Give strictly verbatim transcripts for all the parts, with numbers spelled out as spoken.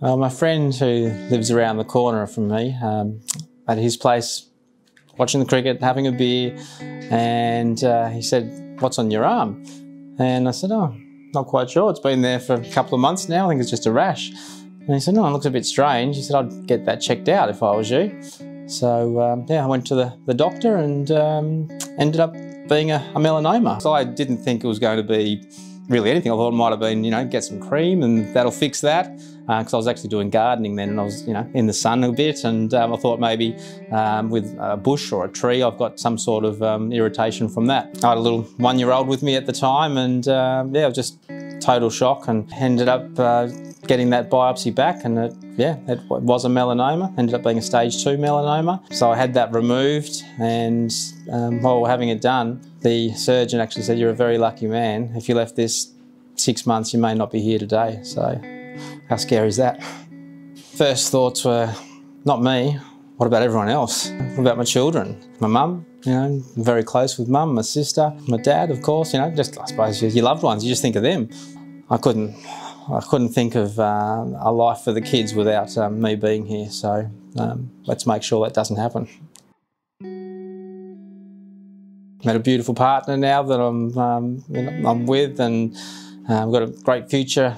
Uh, my friend who lives around the corner from me, um, at his place, watching the cricket, having a beer, and uh, he said, "What's on your arm?" And I said, "Oh, not quite sure. It's been there for a couple of months now. I think it's just a rash." And he said, "No, it looks a bit strange." He said, "I'd get that checked out if I was you." So um, yeah, I went to the, the doctor and um, ended up being a, a melanoma. So I didn't think it was going to be really anything. I thought it might have been, you know, get some cream and that'll fix that. Because uh, I was actually doing gardening then, and I was, you know, in the sun a bit, and um, I thought maybe um, with a bush or a tree, I've got some sort of um, irritation from that. I had a little one-year-old with me at the time, and uh, yeah, it was just total shock, and ended up uh, getting that biopsy back, and it, yeah, it was a melanoma. Ended up being a stage two melanoma. So I had that removed, and um, while we're having it done, the surgeon actually said, "You're a very lucky man. If you left this six months, you may not be here today." So. How scary is that? First thoughts were, not me, what about everyone else? What about my children? My mum, you know, I'm very close with mum, my sister, my dad, of course, you know, just I suppose your loved ones, you just think of them. I couldn't, I couldn't think of uh, a life for the kids without um, me being here, so um, let's make sure that doesn't happen. I've met a beautiful partner now that I'm, um, I'm with, and uh, we've got a great future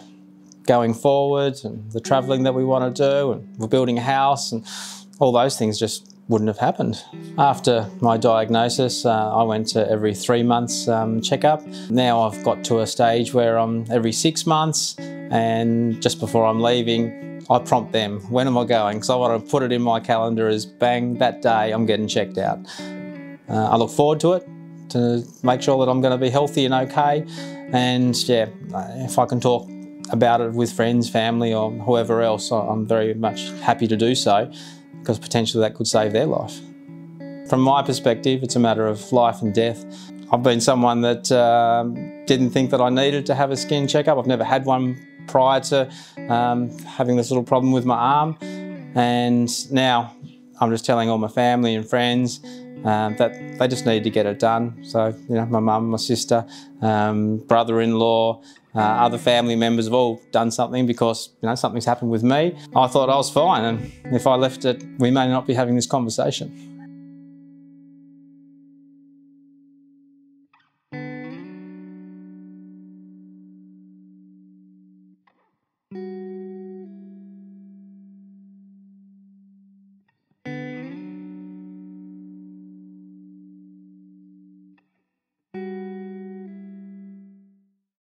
going forward, and the travelling that we want to do, and we're building a house, and all those things just wouldn't have happened. After my diagnosis, uh, I went to every three months um, checkup. Now I've got to a stage where I'm every six months, and just before I'm leaving, I prompt them, when am I going? So I want to put it in my calendar as bang, that day I'm getting checked out. Uh, I look forward to it, to make sure that I'm going to be healthy and okay, and yeah, if I can talk about it with friends, family, or whoever else, I'm very much happy to do so, because potentially that could save their life. From my perspective, it's a matter of life and death. I've been someone that um, didn't think that I needed to have a skin checkup. I've never had one prior to um, having this little problem with my arm. And now I'm just telling all my family and friends uh, that they just need to get it done. So, you know, my mum, my sister, um, brother-in-law, Uh, other family members have all done something, because, you know, something's happened with me. I thought I was fine, and if I left it, we may not be having this conversation.